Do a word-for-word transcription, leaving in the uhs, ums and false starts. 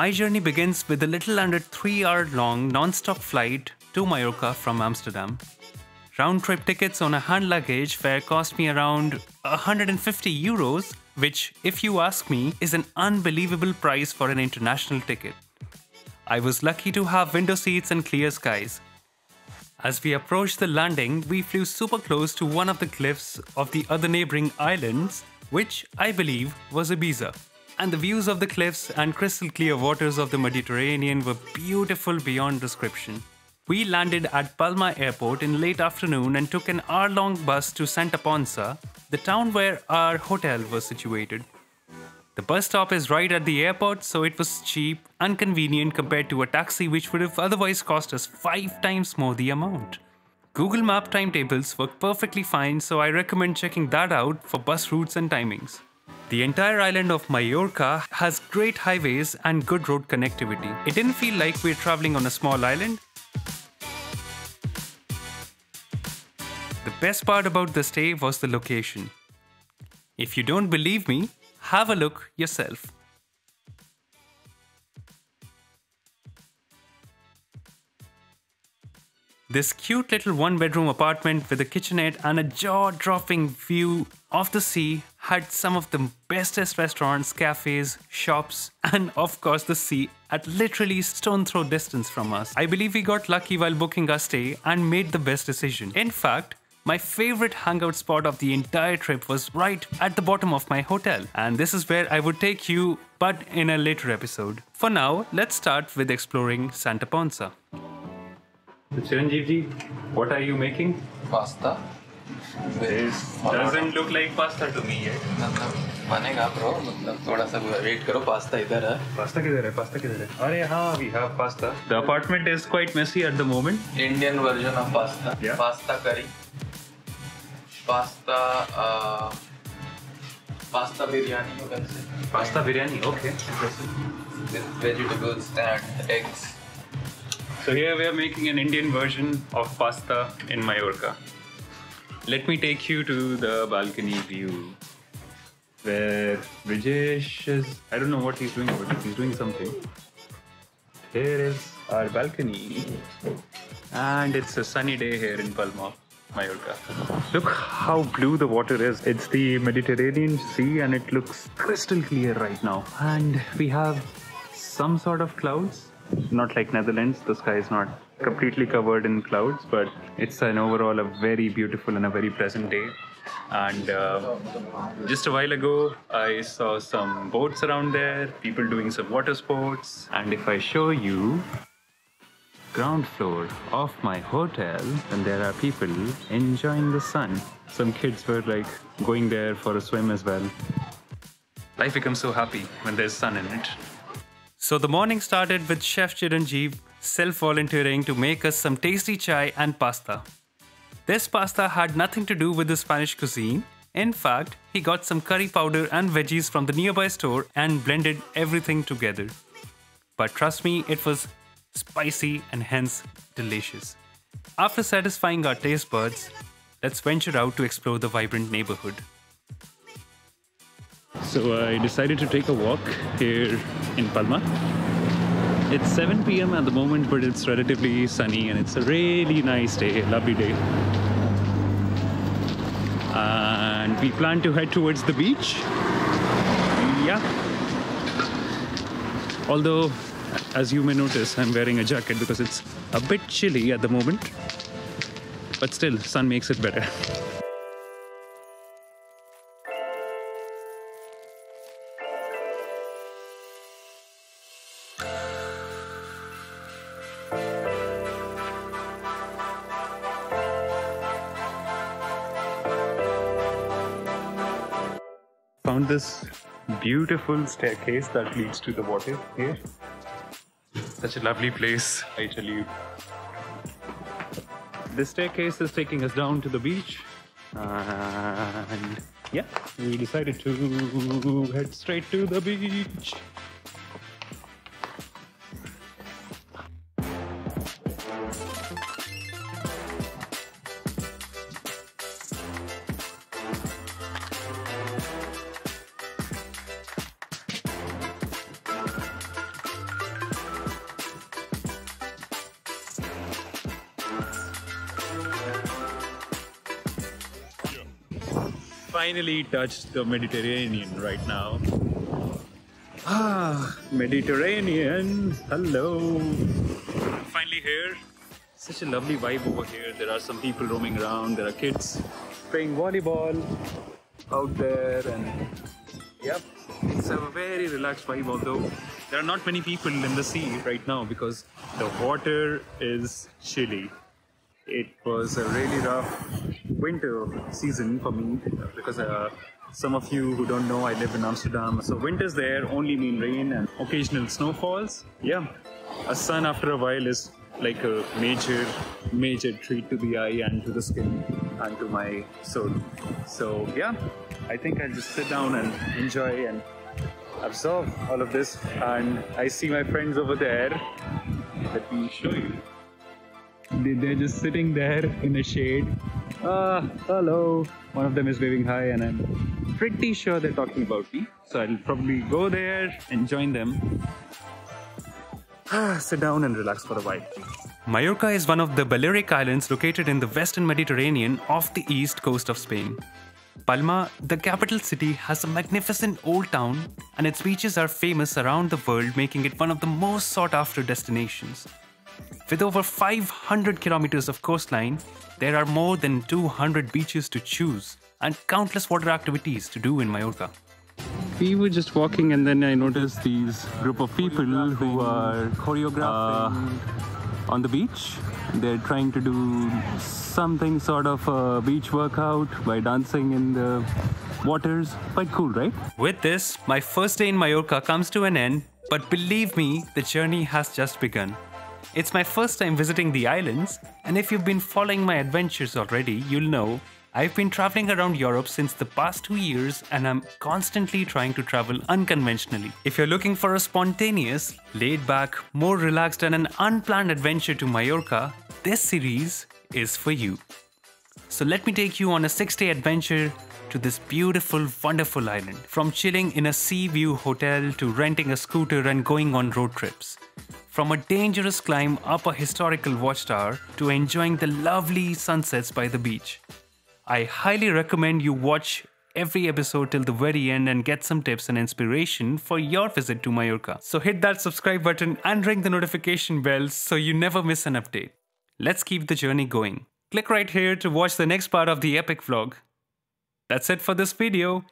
My journey begins with a little under three hour long non-stop flight to Mallorca from Amsterdam. Round-trip tickets on a hand luggage fare cost me around one hundred fifty euros, which, if you ask me, is an unbelievable price for an international ticket. I was lucky to have window seats and clear skies. As we approached the landing, we flew super close to one of the cliffs of the other neighboring islands, which I believe was Ibiza. And the views of the cliffs and crystal clear waters of the Mediterranean were beautiful beyond description. We landed at Palma airport in late afternoon and took an hour-long bus to Santa Ponsa, the town where our hotel was situated. The bus stop is right at the airport, so it was cheap and convenient compared to a taxi which would have otherwise cost us five times more the amount. Google Map timetables work perfectly fine, so I recommend checking that out for bus routes and timings. The entire island of Mallorca has great highways and good road connectivity. It didn't feel like we're traveling on a small island. The best part about the stay was the location. If you don't believe me, have a look yourself. This cute little one-bedroom apartment with a kitchenette and a jaw-dropping view of the sea had some of the bestest restaurants, cafes, shops, and of course the sea at literally stone throw distance from us. I believe we got lucky while booking our stay and made the best decision. In fact, my favorite hangout spot of the entire trip was right at the bottom of my hotel, and this is where I would take you, but in a later episode. For now, let's start with exploring Santa Ponsa. So Chiranjeev ji, what are you making? Pasta. There is doesn't look like pasta to me yet. मतलब बनेगा bro, मतलब थोड़ा सा wait करो, pasta इधर है. Pasta किधर है? Pasta किधर है? अरे हाँ, we have pasta. The apartment is quite messy at the moment. Indian version of pasta. Yeah. Pasta curry. Pasta, uh, pasta biryani, you can say. Pasta biryani, okay. With vegetables and eggs. So here we are making an Indian version of pasta in Mallorca. Let me take you to the balcony view where Brijesh is, I don't know what he's doing, but he's doing something. Here is our balcony and it's a sunny day here in Palma, Mallorca. Look how blue the water is. It's the Mediterranean Sea and it looks crystal clear right now. And we have some sort of clouds. Not like Netherlands, the sky is not completely covered in clouds, but it's an overall a very beautiful and a very pleasant day. And uh, just a while ago, I saw some boats around there, people doing some water sports. And if I show you ground floor of my hotel, and there are people enjoying the sun. Some kids were like going there for a swim as well. Life becomes so happy when there's sun in it. So the morning started with Chef Chiranjeev self-volunteering to make us some tasty chai and pasta. This pasta had nothing to do with the Spanish cuisine. In fact, he got some curry powder and veggies from the nearby store and blended everything together. But trust me, it was spicy and hence delicious. After satisfying our taste buds, let's venture out to explore the vibrant neighborhood. So I decided to take a walk here in Palma. It's seven p m at the moment, but it's relatively sunny and it's a really nice day, lovely day. And we plan to head towards the beach. Yeah. Although, as you may notice, I'm wearing a jacket because it's a bit chilly at the moment. But still, sun makes it better. Found this beautiful staircase that leads to the water here. Such a lovely place, I tell you. This staircase is taking us down to the beach. And yeah, we decided to head straight to the beach. finally touched the Mediterranean right now. Ah, Mediterranean, hello. Finally here. Such a lovely vibe over here. There are some people roaming around. There are kids playing volleyball out there, and yep, it's a very relaxed vibe, although there are not many people in the sea right now because the water is chilly. It was a really rough winter season for me because uh, some of you who don't know, I live in Amsterdam. So winters there only mean rain and occasional snowfalls. Yeah, a sun after a while is like a major, major treat to the eye and to the skin and to my soul. So yeah, I think I'll just sit down and enjoy and absorb all of this. And I see my friends over there. Let me show you. They're just sitting there in a shade. Ah, hello. One of them is waving hi, and I'm pretty sure they're talking about me. So I'll probably go there and join them. Ah, sit down and relax for a while. Mallorca is one of the Balearic Islands located in the Western Mediterranean off the east coast of Spain. Palma, the capital city, has a magnificent old town, and its beaches are famous around the world, making it one of the most sought-after destinations. With over five hundred kilometers of coastline, there are more than two hundred beaches to choose and countless water activities to do in Mallorca. We were just walking, and then I noticed these group of people who are choreographing uh, on the beach. They're trying to do something sort of a beach workout by dancing in the waters. Quite cool, right? With this, my first day in Mallorca comes to an end, but believe me, the journey has just begun. It's my first time visiting the islands, and if you've been following my adventures already, you'll know I've been traveling around Europe since the past two years and I'm constantly trying to travel unconventionally. If you're looking for a spontaneous, laid-back, more relaxed and an unplanned adventure to Mallorca, this series is for you. So let me take you on a six-day adventure to this beautiful, wonderful island. From chilling in a sea view hotel to renting a scooter and going on road trips. From a dangerous climb up a historical watchtower to enjoying the lovely sunsets by the beach. I highly recommend you watch every episode till the very end and get some tips and inspiration for your visit to Mallorca. So hit that subscribe button and ring the notification bell so you never miss an update. Let's keep the journey going. Click right here to watch the next part of the epic vlog. That's it for this video.